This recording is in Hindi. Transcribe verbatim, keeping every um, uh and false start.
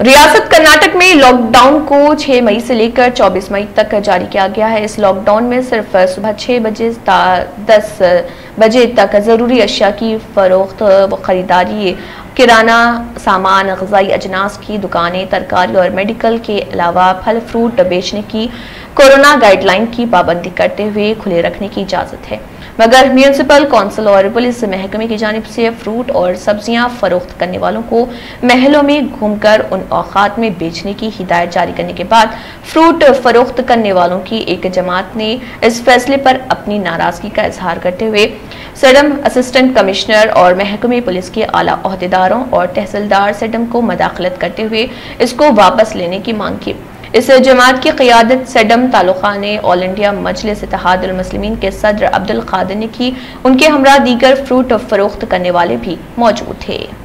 रियासत कर्नाटक में लॉकडाउन को छह मई से लेकर चौबीस मई तक जारी किया गया है। इस लॉकडाउन में सिर्फ सुबह छह बजे दस बजे तक ज़रूरी अशिया की फरोख्त व ख़रीदारी, किराना सामान, गजाई अजनास की दुकानें, तरकारी और मेडिकल के अलावा फल फ्रूट बेचने की कोरोना गाइडलाइन की पाबंदी करते हुए खुले रखने की इजाज़त है, मगर म्यूनसिपल कौंसिल और पुलिस महकमे की जानिब से फ्रूट और सब्जियां फरोख्त करने वालों को महलों में घूमकर उन औकात में बेचने की हिदायत जारी करने के बाद फ्रूट फरोख्त करने वालों की एक जमात ने इस फैसले पर अपनी नाराजगी का इजहार करते हुए सडम असिस्टेंट कमिश्नर और महकमे पुलिस के आला अहदेदारों और तहसीलदार सडम को मदाखलत करते हुए इसको वापस लेने की मांग की। इस जमात की क़ियादत सद्दाम तालिब खान ने ऑल इंडिया मजलिस इत्तेहादुल मुस्लिमीन के सदर अब्दुल क़ादिर ने की। उनके हमरा दीगर फ्रूट फरोख्त करने वाले भी मौजूद थे।